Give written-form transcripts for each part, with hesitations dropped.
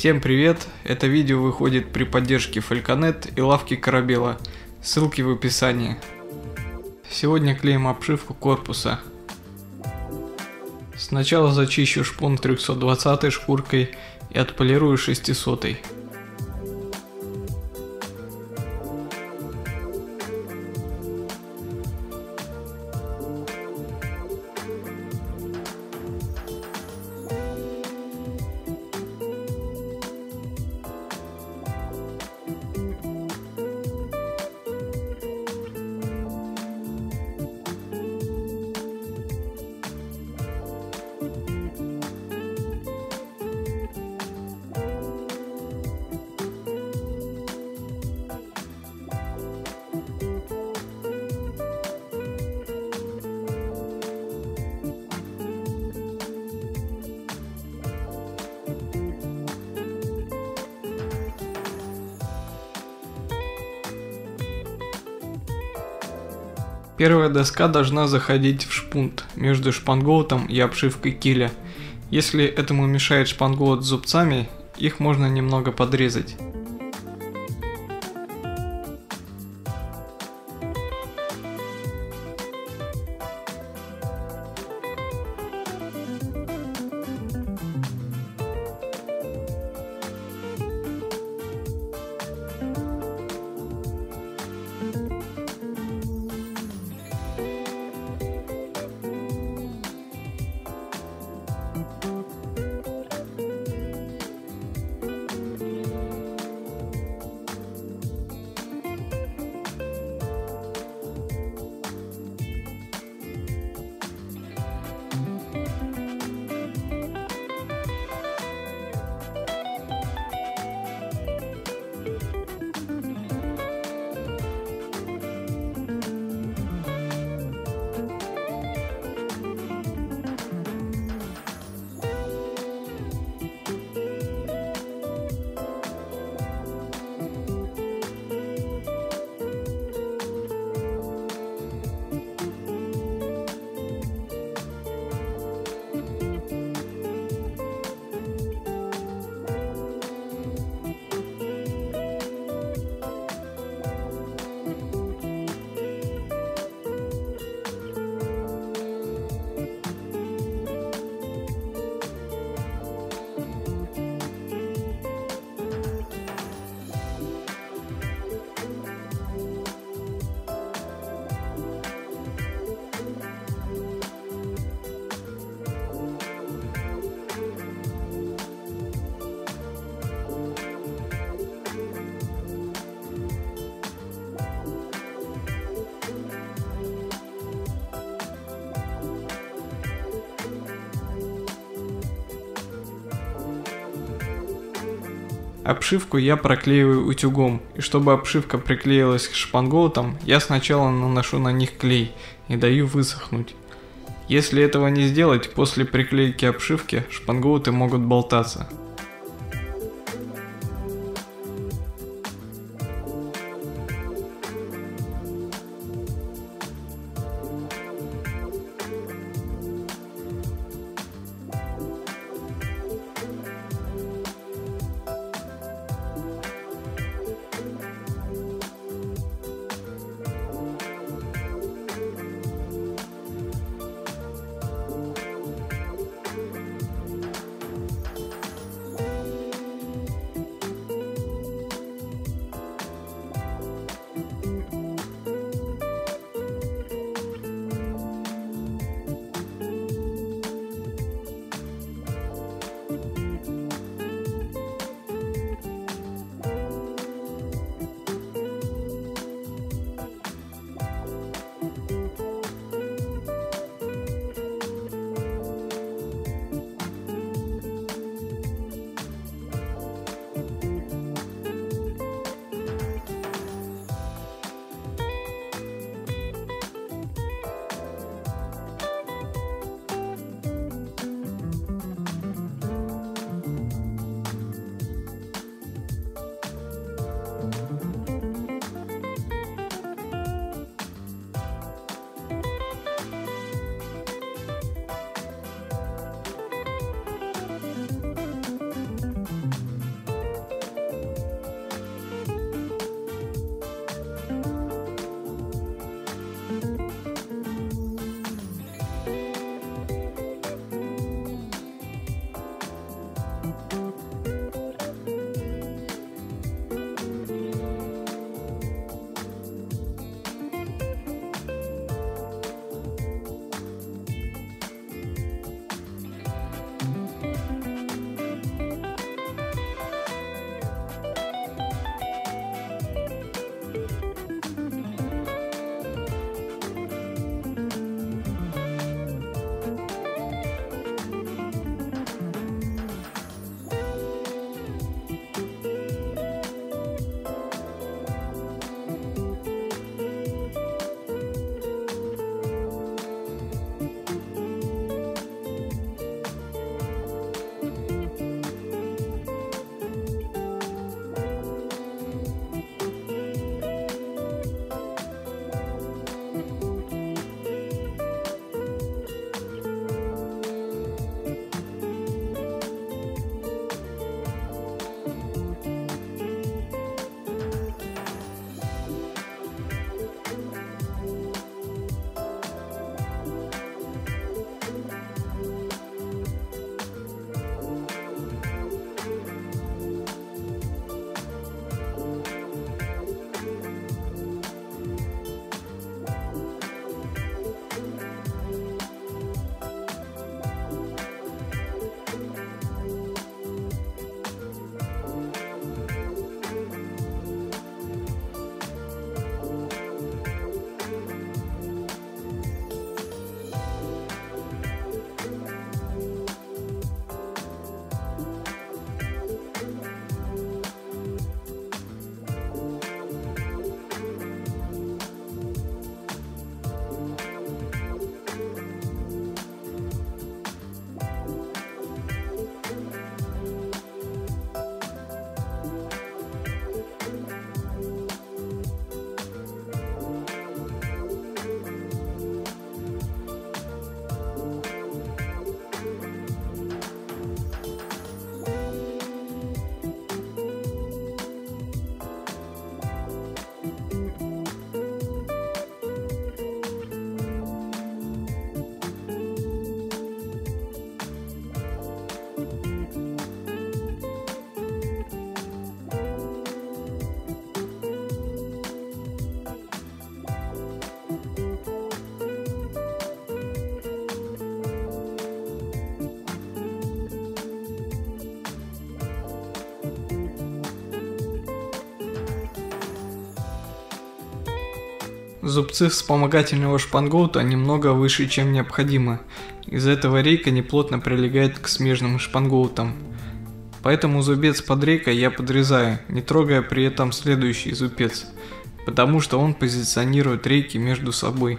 Всем привет! Это видео выходит при поддержке Falconet и Лавки Корабела. Ссылки в описании. Сегодня клеим обшивку корпуса. Сначала зачищу шпун 320 шкуркой и отполирую 600. Первая доска должна заходить в шпунт между шпангоутом и обшивкой киля. Если этому мешает шпангоут с зубцами, их можно немного подрезать. Обшивку я проклеиваю утюгом, и чтобы обшивка приклеилась к шпангоутам, я сначала наношу на них клей и даю высохнуть. Если этого не сделать, после приклейки обшивки шпангоуты могут болтаться. Зубцы вспомогательного шпангоута немного выше, чем необходимо. Из-за этого рейка неплотно прилегает к смежным шпангоутам. Поэтому зубец под рейкой я подрезаю, не трогая при этом следующий зубец, потому что он позиционирует рейки между собой.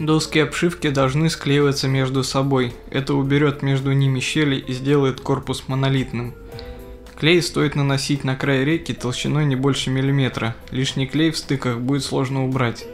Доски обшивки должны склеиваться между собой, это уберет между ними щели и сделает корпус монолитным. Клей стоит наносить на край рейки толщиной не больше миллиметра, лишний клей в стыках будет сложно убрать.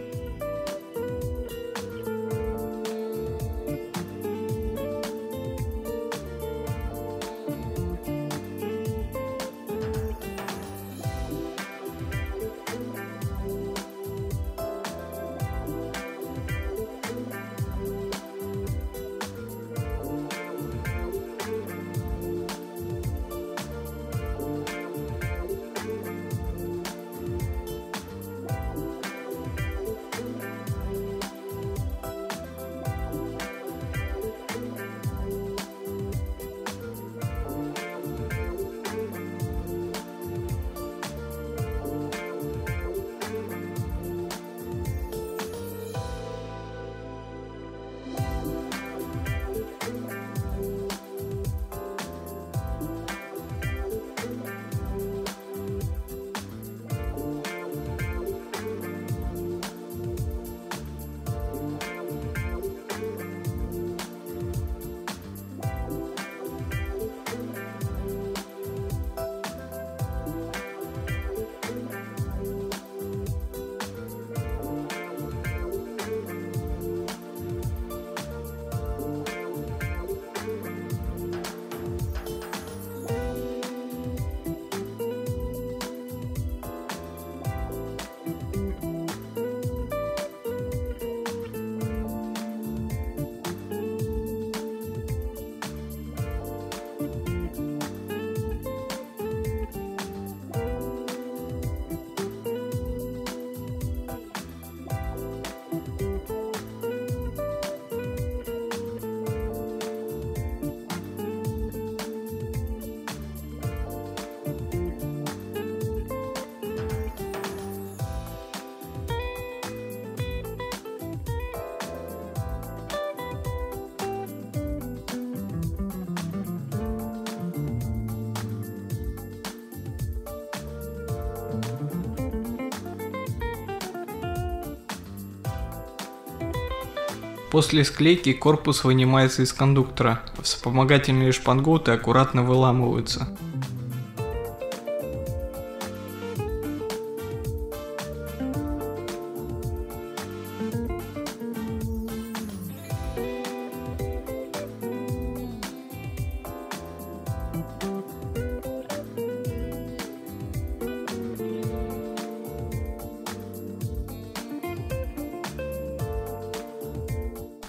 После склейки корпус вынимается из кондуктора, вспомогательные шпангоуты аккуратно выламываются.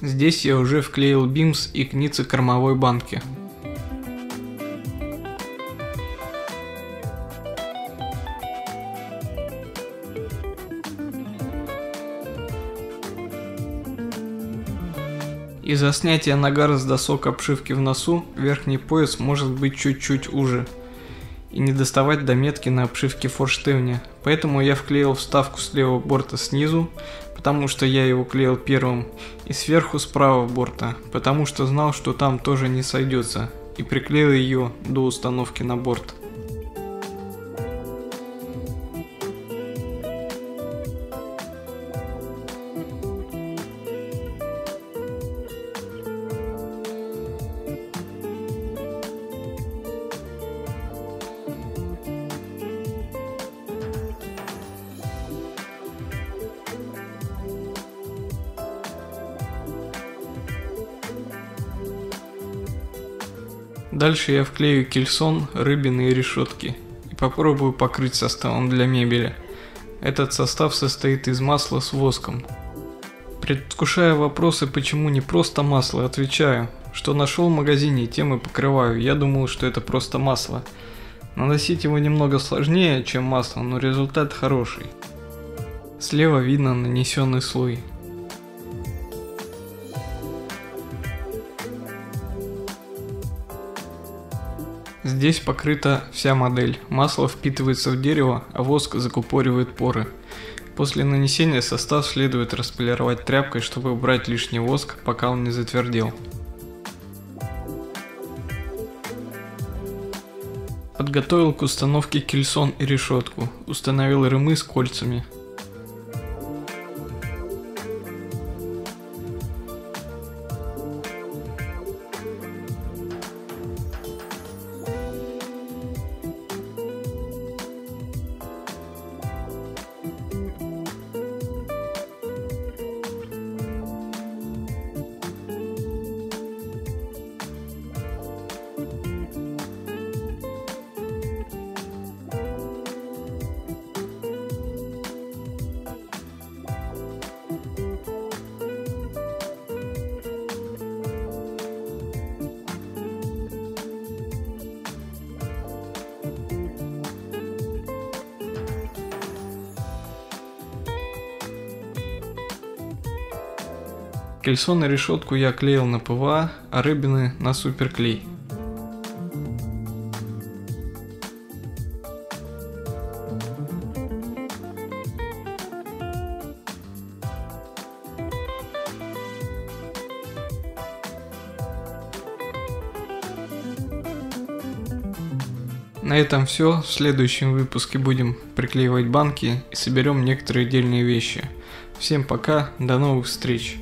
Здесь я уже вклеил бимс и кницы кормовой банки. Из-за снятия нагара с досок обшивки в носу, верхний пояс может быть чуть-чуть уже и не доставать до метки на обшивке форштевня, поэтому я вклеил вставку с левого борта снизу, потому что я его клеил первым, и сверху с правого борта, потому что знал, что там тоже не сойдется, и приклеил ее до установки на борт. Дальше я вклею кельсон, рыбины и решетки и попробую покрыть составом для мебели. Этот состав состоит из масла с воском. Предвкушая вопросы, почему не просто масло, отвечаю, что нашел в магазине, тем и покрываю. Я думал, что это просто масло. Наносить его немного сложнее, чем масло, но результат хороший. Слева видно нанесенный слой. Здесь покрыта вся модель. Масло впитывается в дерево, а воск закупоривает поры. После нанесения состав следует располировать тряпкой, чтобы убрать лишний воск, пока он не затвердел. Подготовил к установке кельсон и решетку. Установил ремы с кольцами. Кельсон и решетку я клеил на ПВА, а рыбины на суперклей. На этом все. В следующем выпуске будем приклеивать банки и соберем некоторые отдельные вещи. Всем пока, до новых встреч!